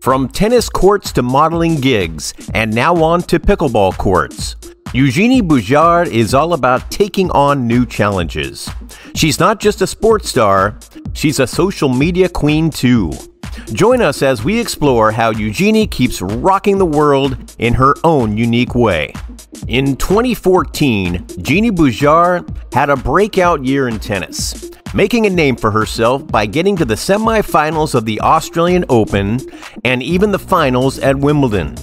From tennis courts to modeling gigs, and now on to pickleball courts, Eugenie Bouchard is all about taking on new challenges. She's not just a sports star, she's a social media queen too. Join us as we explore how Eugenie keeps rocking the world in her own unique way. In 2014, Eugenie Bouchard had a breakout year in tennis, making a name for herself by getting to the semifinals of the Australian Open and even the finals at Wimbledon.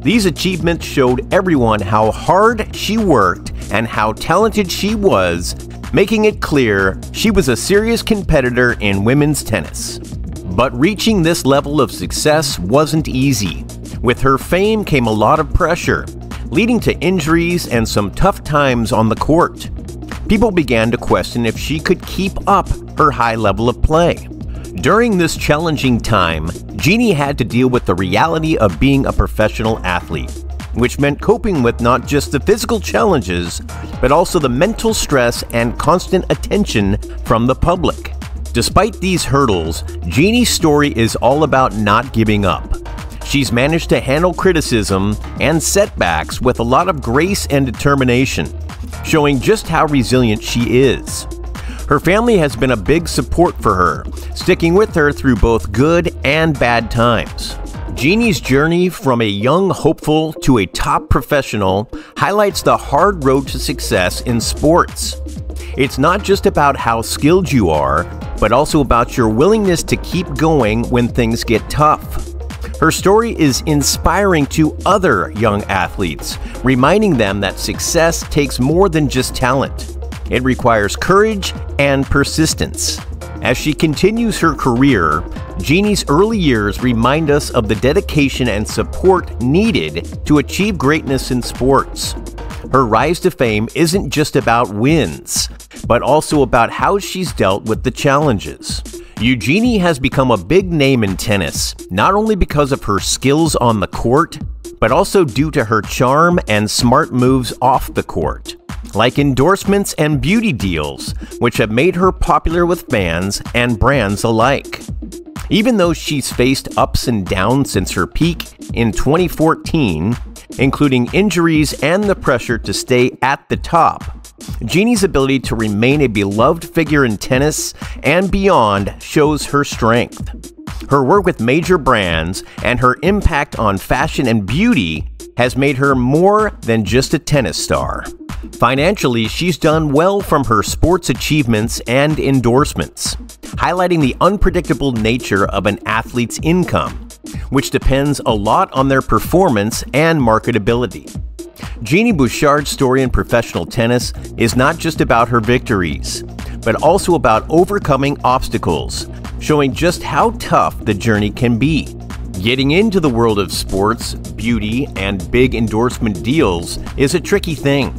These achievements showed everyone how hard she worked and how talented she was, making it clear she was a serious competitor in women's tennis. But reaching this level of success wasn't easy. With her fame came a lot of pressure, leading to injuries and some tough times on the court. People began to question if she could keep up her high level of play. During this challenging time, Eugenie had to deal with the reality of being a professional athlete, which meant coping with not just the physical challenges, but also the mental stress and constant attention from the public. Despite these hurdles, Eugenie's story is all about not giving up. She's managed to handle criticism and setbacks with a lot of grace and determination, showing just how resilient she is. Her family has been a big support for her, sticking with her through both good and bad times. Eugenie's journey from a young hopeful to a top professional highlights the hard road to success in sports. It's not just about how skilled you are, but also about your willingness to keep going when things get tough. Her story is inspiring to other young athletes, reminding them that success takes more than just talent. It requires courage and persistence. As she continues her career, Eugenie's early years remind us of the dedication and support needed to achieve greatness in sports. Her rise to fame isn't just about wins, but also about how she's dealt with the challenges. Eugenie has become a big name in tennis, not only because of her skills on the court, but also due to her charm and smart moves off the court, like endorsements and beauty deals, which have made her popular with fans and brands alike. Even though she's faced ups and downs since her peak in 2014, including injuries and the pressure to stay at the top, Eugenie's ability to remain a beloved figure in tennis and beyond shows her strength. Her work with major brands and her impact on fashion and beauty has made her more than just a tennis star. Financially, she's done well from her sports achievements and endorsements, highlighting the unpredictable nature of an athlete's income, which depends a lot on their performance and marketability. Eugennie Bouchard's story in professional tennis is not just about her victories, but also about overcoming obstacles, showing just how tough the journey can be. Getting into the world of sports, beauty, and big endorsement deals is a tricky thing.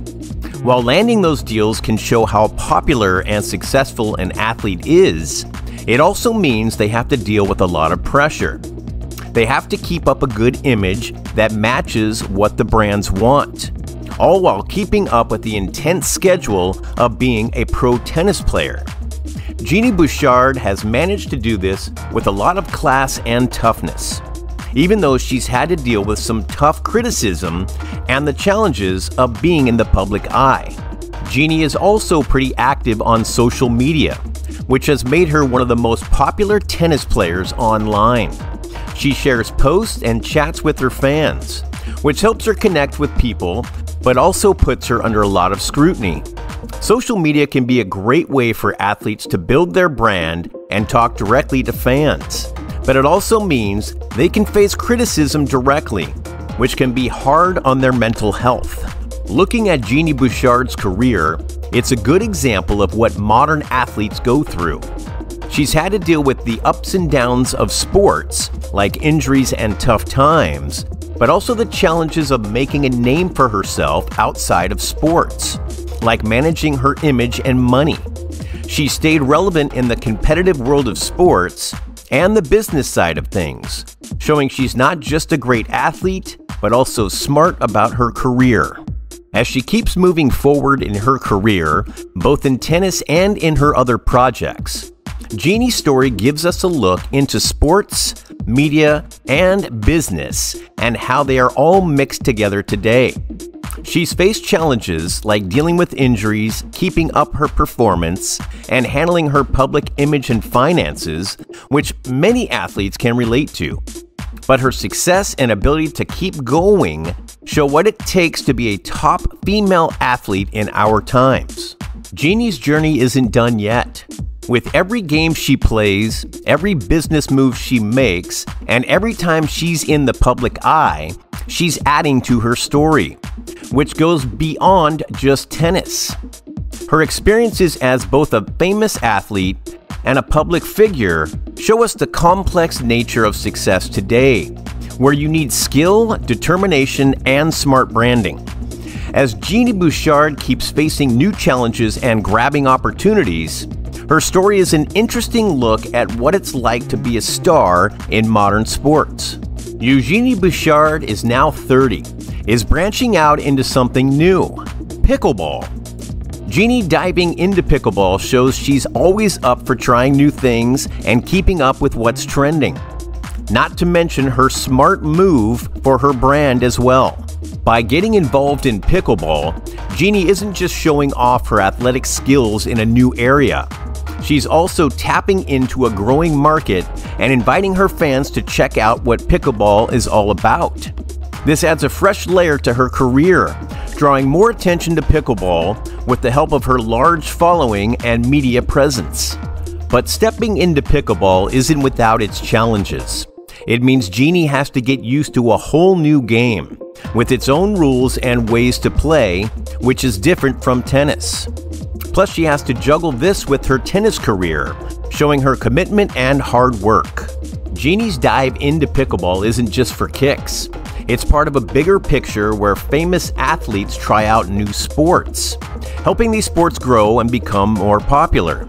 While landing those deals can show how popular and successful an athlete is, it also means they have to deal with a lot of pressure. They have to keep up a good image that matches what the brands want, all while keeping up with the intense schedule of being a pro tennis player. Eugenie Bouchard has managed to do this with a lot of class and toughness, even though she's had to deal with some tough criticism and the challenges of being in the public eye. Eugenie is also pretty active on social media, which has made her one of the most popular tennis players online. She shares posts and chats with her fans, which helps her connect with people, but also puts her under a lot of scrutiny. Social media can be a great way for athletes to build their brand and talk directly to fans, but it also means they can face criticism directly, which can be hard on their mental health. Looking at Eugenie Bouchard's career, it's a good example of what modern athletes go through. She's had to deal with the ups and downs of sports, like injuries and tough times, but also the challenges of making a name for herself outside of sports, like managing her image and money. She stayed relevant in the competitive world of sports and the business side of things, showing she's not just a great athlete, but also smart about her career. As she keeps moving forward in her career, both in tennis and in her other projects, Eugenie's story gives us a look into sports, media, and business, and how they are all mixed together today. She's faced challenges like dealing with injuries, keeping up her performance, and handling her public image and finances, which many athletes can relate to. But her success and ability to keep going show what it takes to be a top female athlete in our times. Eugenie's journey isn't done yet. With every game she plays, every business move she makes, and every time she's in the public eye, she's adding to her story, which goes beyond just tennis. Her experiences as both a famous athlete and a public figure show us the complex nature of success today, where you need skill, determination, and smart branding. As Eugenie Bouchard keeps facing new challenges and grabbing opportunities, her story is an interesting look at what it's like to be a star in modern sports. Eugenie Bouchard is now 30, is branching out into something new, pickleball. Eugenie diving into pickleball shows she's always up for trying new things and keeping up with what's trending. Not to mention her smart move for her brand as well. By getting involved in pickleball, Eugenie isn't just showing off her athletic skills in a new area. She's also tapping into a growing market and inviting her fans to check out what pickleball is all about. This adds a fresh layer to her career, drawing more attention to pickleball with the help of her large following and media presence. But stepping into pickleball isn't without its challenges. It means Eugenie has to get used to a whole new game, with its own rules and ways to play, which is different from tennis. Plus, she has to juggle this with her tennis career, showing her commitment and hard work. Eugenie's dive into pickleball isn't just for kicks. It's part of a bigger picture where famous athletes try out new sports, helping these sports grow and become more popular.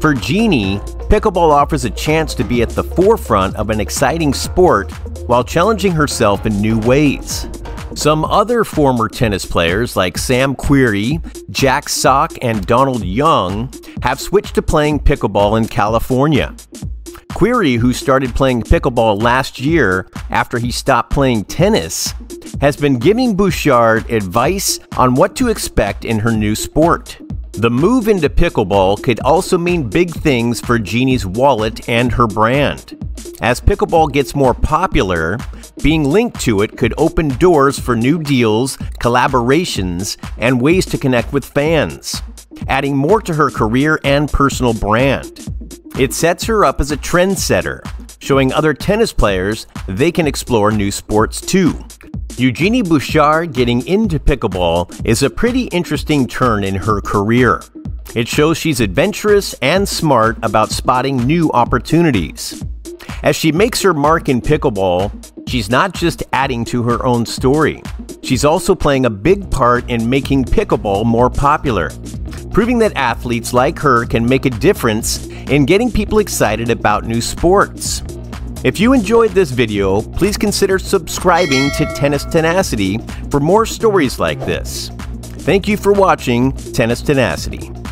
For Eugenie, pickleball offers a chance to be at the forefront of an exciting sport while challenging herself in new ways. Some other former tennis players like Sam Querrey, Jack Sock, and Donald Young have switched to playing pickleball in California. Querrey, who started playing pickleball last year after he stopped playing tennis, has been giving Bouchard advice on what to expect in her new sport. The move into pickleball could also mean big things for Eugenie's wallet and her brand. As pickleball gets more popular, being linked to it could open doors for new deals, collaborations, and ways to connect with fans, adding more to her career and personal brand. It sets her up as a trendsetter, showing other tennis players they can explore new sports too. Eugenie Bouchard getting into pickleball is a pretty interesting turn in her career. It shows she's adventurous and smart about spotting new opportunities. As she makes her mark in pickleball, she's not just adding to her own story. She's also playing a big part in making pickleball more popular, proving that athletes like her can make a difference in getting people excited about new sports. If you enjoyed this video, please consider subscribing to Tennis Tenacity for more stories like this. Thank you for watching Tennis Tenacity.